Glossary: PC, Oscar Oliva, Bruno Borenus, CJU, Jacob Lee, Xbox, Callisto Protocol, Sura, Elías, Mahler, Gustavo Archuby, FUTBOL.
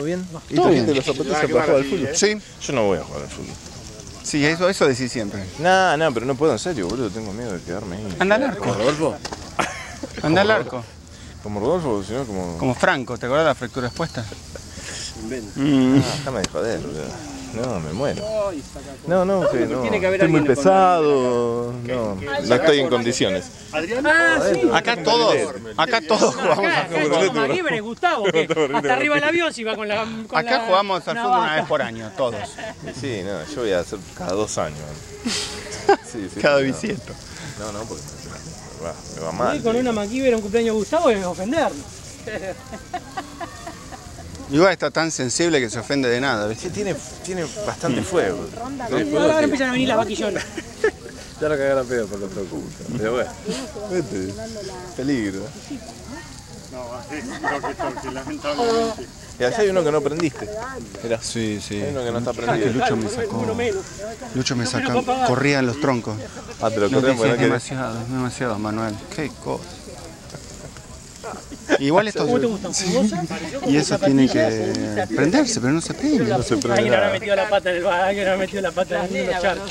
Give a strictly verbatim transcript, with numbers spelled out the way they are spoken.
¿Todo bien? ¿Y tú gente los zapatos para jugar al fútbol? Sí. Yo no voy a jugar al fútbol. Sí, eso, eso decís siempre. No, no, pero no puedo, en serio, boludo. Tengo miedo de quedarme ahí. Anda al arco. ¿Como Rodolfo? Anda al arco. Como Rodolfo, sino como... Como Franco, ¿te acordás de las fracturas puestas? Invento. Mm. Ah, déjame de joder, boludo. No, me muero. No, no, que no. Estoy muy pesado. No, no estoy en condiciones. Ah, sí. Acá todos, acá todos jugamos al fútbol. Gustavo, que hasta arriba del avión si va con la... Acá jugamos al fútbol una vez por año, todos. Sí, no, yo voy a hacer cada dos años. Sí, sí, cada bisiesto. No, no, porque me va, me va mal. Con una MacGyver un cumpleaños de Gustavo es ofendernos. Igual está tan sensible que se ofende de nada, ¿ves? Sí, tiene, tiene bastante fuego. Ahora empiezan a venir las vaquillonas. Ya la cagaron pedo por lo que oculta. Pero bueno, vete. Peligro. No, porque lamentablemente. Y allá hay uno que no prendiste. Mirá. Sí, sí. Hay uno que no está prendido. Lucho me sacó. Lucho me sacó. Corrían los troncos. Ah, pero corrían por aquí. Demasiado, demasiado, Manuel. Qué cosa. Igual estos... ¿Cómo te gustan? ¿Jugosa? Y eso tiene que prenderse, pero no se prende. No se prende. Alguien habrá metido la pata en el bar, alguien habrá metido la pata en el charco.